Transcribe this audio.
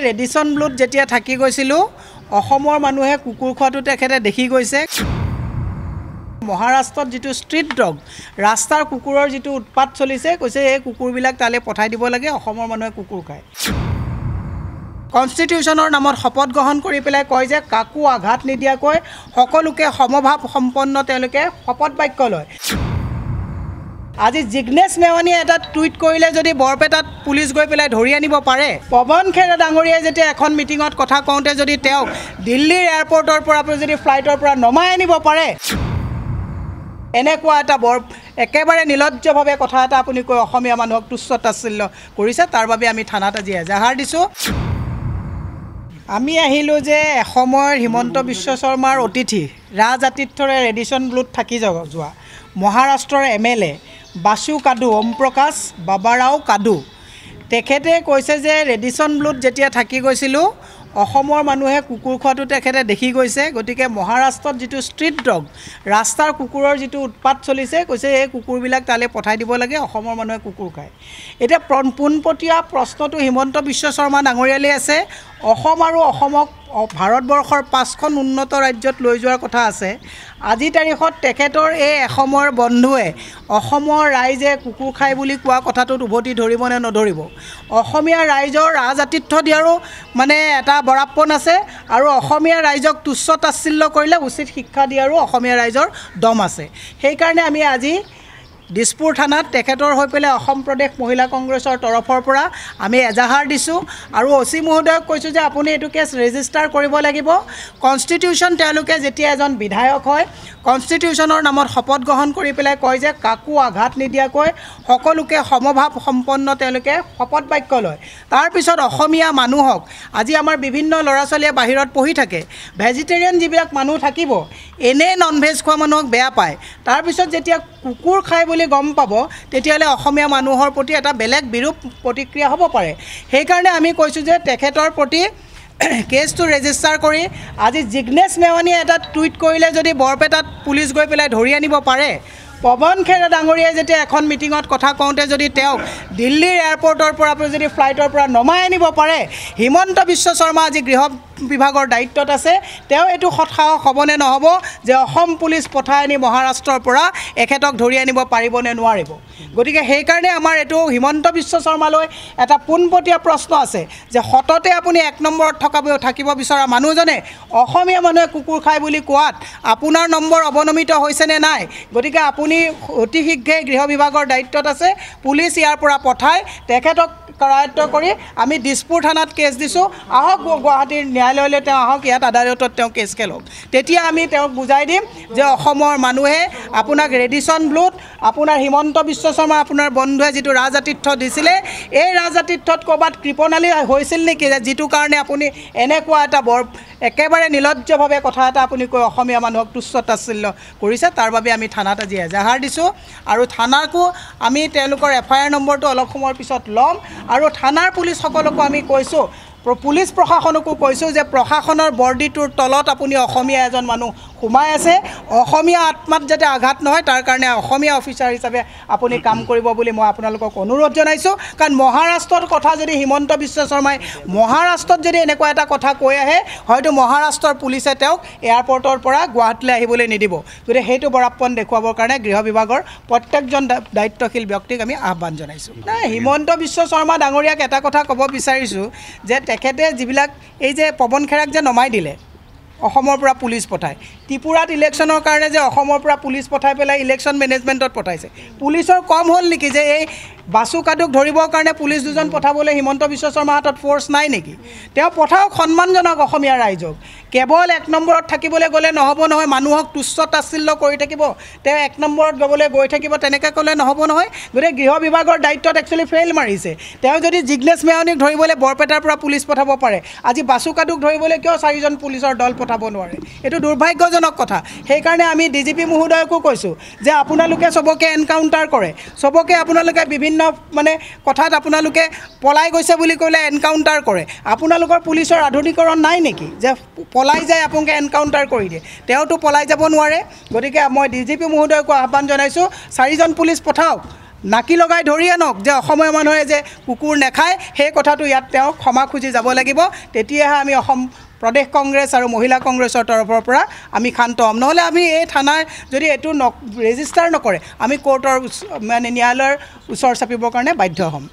Radisson ब्लूत जेतिया थाकी गयसिलो असमर मानुहे कुकुर खोआतो तेखेते देखि गयसे। महाराष्ट्र जी स्ट्रीट डग रास्तार कुकुरर जी उत्पात चलिसे कैसे ये कुकुरबिलाक ताले पठाई दिब लागे असमर मानुहे कुकुर खाय। कन्स्टिट्यूशनर नामत शपथ ग्रहण करि पेलाय कय जे काको आघात निदियाकै सकलोके समभाव सम्पन्न तेलके शपथ वाक्य लय। আজি जिग्नेश मेवानी एटा ट्वीट करिले जदि बरपेटात पुलिस गय पेलाय धरि आनिब पारे। पवन खेरा डांगरिया जेते एखन मिटिंगत कथा कहते जदि तेव दिल्लीर एयरपोर्टर पर आपनि जदि फ्लाइटर पर नमाय आनिब पारे। एनेकुवा एटा बर एकेबारे निलज्ज भावे कथा एटा आपुनि কৈ असमीया मानुहक तुच्छताच्छिल्य करिছে तार বাবে आमी थानात আজি এজাহাৰ দিছো। आमी आहिलो जे असमर हिमंत विश्व शर्मार अतिथि राज आतिथ्यरे रेडिशन ब्लूत थाकी जोवा महाराष्ट्रर MLA बासु कादू ओम प्रकाश बाबाराव कादू तेखेते कैसे जे रेडिशन ब्लूत जेतिया थाकी गयसिलो असमर मानुहे कुकुर खोआतो तेखेते देखि गयसे। गतिके महाराष्ट्रत जी स्ट्रीट डग रास्तार कुकुरर जी उत्पात चलिसे कैसे ये कुकुरबिलाक ताले पठाई दिब लागे असमर मानुहे कुकुर खाय। एटा पुनपटिया प्रश्नतो हिमंत विश्व शर्मा डांगरियाले आछे असम आरु असमक भारतवर्षर 5খন উন্নত राज्यत লৈ যোৱাৰ কথা আছে। আজি তাৰিখত তেখেতৰ এই অসমৰ বন্ধুৱে অসমৰ ৰাইজে কুকুৰ খাই বুলি কোৱা কথাটোত উভতি ধৰিব নে নধৰিব। অসমীয়া ৰাইজৰ ৰাজআতিথ্য দিয়াৰো মানে এটা বৰাপন আছে আৰু অসমীয়া ৰাইজক তুচ্ছ তাচ্ছিল্য কৰিলে উচিত শিক্ষা দিয়াৰো অসমীয়া ৰাইজৰ দম আছে। সেইকাৰণে আমি আজি दिसपुर थाना तेखेतर हो पेले असम प्रदेश महिला कांग्रेसर तरफर परा आमी एजाहार दिसु आरो ओसी महोदयक কৈছো जे आपुनि एतु केस रेजिस्टार करिब लागिब। कन्स्टिट्यूशन तेलुके जेतिया एजन विधायक হয় कन्स्टिट्यूशनर नामत शपथ ग्रहण करि पेले কয় যে কাকো আঘাত নিদিয়াকৈ সকলোকে সমভাৱ সম্পন্ন তেলুকে শপত বাক্য লয়। তাৰ পিছত অসমীয়া মানুহক আজি আমাৰ বিভিন্ন লৰাছলিয়ে বাহিৰত পঢ়ি থাকে ভেজিটেৰিয়ান যিবিলাক মানুহ থাকিব এনে নন ভেজ খোৱা মানুহক বেয়া পায়। তাৰ পিছত যেতিয়া কুকুৰ খাই गम पाबो तेतियाले असमिया मानुहर प्रति एटा बेलेग बिरूप प्रतिक्रिया हब पारे। हेइकारणे आमी কৈছো जे तेखेतर प्रति केस तो रेजिस्टार करी आजि जिग्नेश मेवानी एटा ट्वीट करिले जदि बरपेटात पुलिस गय पेलाय धरि आनिब पारे। पवन खेरा डांगरिया जेते एखन मिटिंगत कथा कहते जदि तेव दिल्लीर एयरपोर्टर पर आपनि जदि फ्लाइटर पर नमाय आनिब पारे। हिमंत विश्व शर्मा आजि गृह विभागर दायित्वत आछे तेव एतु खतसाहस हबने नहबो जे असम पुलिस पठाय आनि महाराष्ट्रर पर एखेतक धरि आनिब पारिब ने नोवारिब। गतिके हेइ कारणे आमार एतु हिमंत विश्व शर्मालै एटा पुनपटिया प्रश्न आछे जे हतते आपुनि 1 নম্বৰত থাকিব বিচৰা মানুহজনে অসমীয়া মানুহে কুকুৰ খায় বুলি কোৱাত আপোনাৰ নম্বৰ অৱনমিত হৈছে নে নাই। গতিকে আপুনি অতি শীঘ্ৰেই গৃহ বিভাগৰ দায়িত্বত আছে পুলিচ ইয়াৰ পৰা পঠাই তেখেতক কৰায়ত্ব কৰি আমি দিসপুৰ থানাত কেছ দিছো। আহক গুৱাহাটীৰ ন্যায়ালয়লৈ তেওঁ আহক ইয়াত আদালতত তেওঁ কেছ খেলক তেতিয়া আমি তেওঁক বুজাই দিম যে অসমৰ মানুহে আপোনাক ৰেডিশন ব্লুত আপোনাৰ হিমন্ত বিশ্ব শৰ্মা আপোনাৰ বন্ধুৱে যিটো ৰাজআতিথ্য দিছিলে এই ৰাজআতিথ্যত ক'বাত কৃপণালী হৈছিল নেকি যিটো কাৰণে আপুনি এনেকুৱা এটা বৰ একেবাৰে নিলজ্জ ভাৱে কথা এটা আপুনি কৈ অসমীয়া মানুহক তুচ্ছতাচ্ছিল্য কৰিছে। তাৰ বাবে আমি থানাত আজি এজাহাৰ দিছো আৰু থানাকো আমি তেওঁলোকৰ FIR নম্বৰটো অলপ সময়ৰ পিছত ল'ম আৰু থানাৰ পুলিচসকলকো আমি কৈছো পুলিচ প্ৰশাসনকো কৈছো যে প্ৰশাসনৰ বৰ্ডিটোৰ তলত আপুনি অসমীয়া এজন মানুহ ঘুমাই আছে অসমীয়া আত্মাত যাতে আঘাত নহয় তাৰ কাৰণে অসমীয়া অফিচাৰ হিচাপে আপুনি কাম কৰিব বুলি মই আপোনালোকক অনুৰোধ জনাইছো। কাৰণ মহাৰাষ্ট্ৰৰ কথা যদি হিমন্ত বিশ্ব শৰ্মাই মহাৰাষ্ট্ৰত যদি এনেকুৱা এটা কথা কৈ আহে হয়তো মহাৰাষ্ট্ৰৰ পুলিচে তেওঁক এয়াৰপৰ্টৰ পৰা গুৱাহাটীলৈ আহিবলৈ নিদিব। গতিকে সেইটো বৰাপন দেখুৱাবৰ কাৰণে গৃহ বিভাগৰ প্ৰত্যেকজন দায়িত্বশীল ব্যক্তিক আমি আহ্বান জনাইছো। নাই হিমন্ত বিশ্ব শৰ্মা ডাঙৰীয়াক এটা কথা ক'ব বিচাৰিছো যে তেখেতে যিবিলাক এই যে পৱন খেৰাক যে নমাই দিলে অসমৰ পৰা পুলিচ পঠায় ত্ৰিপুৰাত ইলেকশ্যনৰ কাৰণে যে অসমৰ পৰা পুলিচ পঠাই পেলাই ইলেকশ্যন মেনেজমেণ্টত পঠাইছে পুলিচৰ কম হ'ল নেকি যে এই বাসু কাদুক ধৰিবৰ কাৰণে পুলিচ দুজন পঠাবলৈ হিমন্ত বিশ্ব শৰ্মা হাতত ফ'ৰ্চ নাই নেকি। তেওঁ পঠাওক সন্মানজনক অসমীয়া ৰাইজক কেৱল 1 নম্বৰত থাকিবলৈ গ'লে নহ'ব নহয় মানুহক তুচ্ছ তাচ্ছিল্য কৰি থাকিব তেওঁ 1 নম্বৰত গ'বলৈ গৈ থাকিব তেনেকৈ ক'লে নহ'ব নহয়। গতিকে গৃহ বিভাগৰ দায়িত্বত একচুৱেলি ফেইল মাৰিছে। তেওঁ যদি জিগ্নেশ মেৱানীক ধৰিবলৈ বৰপেটাৰ পৰা পুলিচ পঠাব পাৰে আজি বাসু কাদুক ধৰিবলৈ কিয় 4জন পুলিচৰ দল পঠাব নোৱাৰে এইটো দুৰ্ভাগ্যজনক কথা। সেইকাৰণে আমি DGP মহোদয়কো কৈছো যে আপোনালোকে সবকে এনকাউণ্টাৰ কৰে সবকে আপোনালোকে বিভিন্ন মানে কথাত আপোনালোকে পলাই গৈছে বুলি ক'লে এনকাউণ্টাৰ কৰে আপোনালোকৰ পুলিচৰ আধুনিকৰণ নাই নেকি যে পলাই যায় আপোনালোকে এনকাউণ্টাৰ কৰি দিয়ে তেওঁতো পলাই যাব নোৱাৰে। গতিকে মই DGP মহোদয়ক আহ্বান জনাইছো 4জন পুলিচ পঠাওক नाकी लगाई धरि आनक जे असमय मानुहे जे कुकुर नेखाय हे कथाटो यात तेओ क्षमा खुजी जाब लागिब तेतिया आमी असम प्रदेश कांग्रेस और महिला कांग्रेसर तरफर परा आमी खान्त हम नहले आमी ए थानार जदि एतु रेजिस्टार नकरे आमी कोर्टर माने न्यायालयर उसर चापिबर कारणे बाध्य हम।